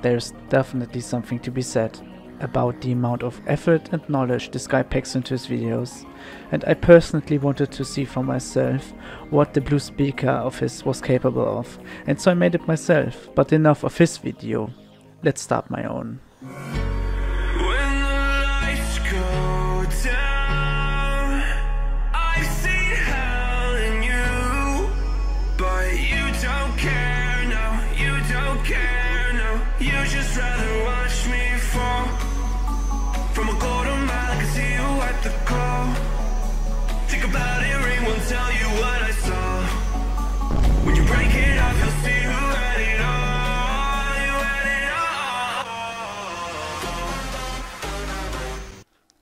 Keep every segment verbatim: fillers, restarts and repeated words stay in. There's definitely something to be said about the amount of effort and knowledge this guy packs into his videos, and I personally wanted to see for myself what the blue speaker of his was capable of, and so I made it myself. But enough of his video, let's start my own.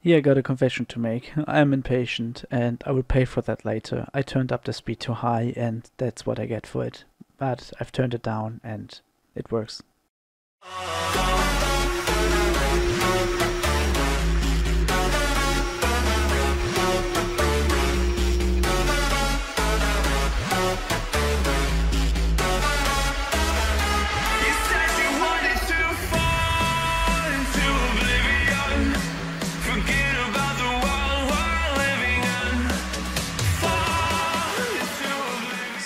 Here I got a confession to make. I am impatient and I will pay for that later. I turned up the speed too high and that's what I get for it. But I've turned it down and it works.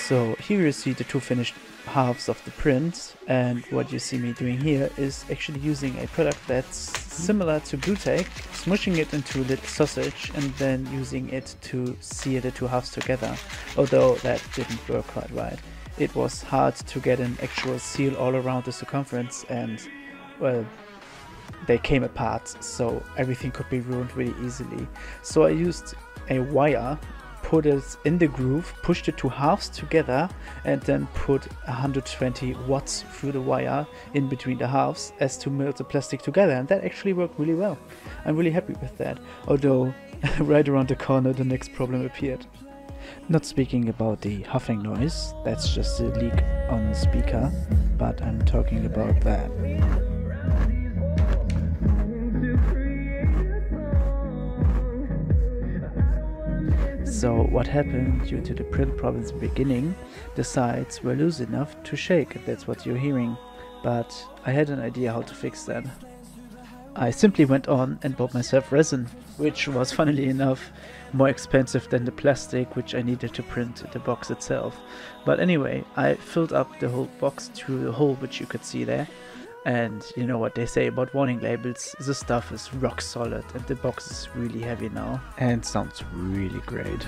So here you see the two finished halves of the print, and what you see me doing here is actually using a product that's similar to Glue Tech, smushing it into a little sausage and then using it to sear the two halves together, although that didn't work quite right. It was hard to get an actual seal all around the circumference and, well, they came apart, so everything could be ruined really easily. So I used a wire, put it in the groove, push the two halves together and then put one hundred twenty watts through the wire in between the halves as to melt the plastic together, and that actually worked really well. I'm really happy with that, although right around the corner the next problem appeared. Not speaking about the huffing noise, that's just a leak on the speaker, but I'm talking about that. So what happened due to the print problems in the beginning, the sides were loose enough to shake, that's what you're hearing, but I had an idea how to fix that. I simply went on and bought myself resin, which was funnily enough more expensive than the plastic which I needed to print the box itself. But anyway, I filled up the whole box through the hole which you could see there, and you know what they say about warning labels, the stuff is rock solid and the box is really heavy now and sounds really great.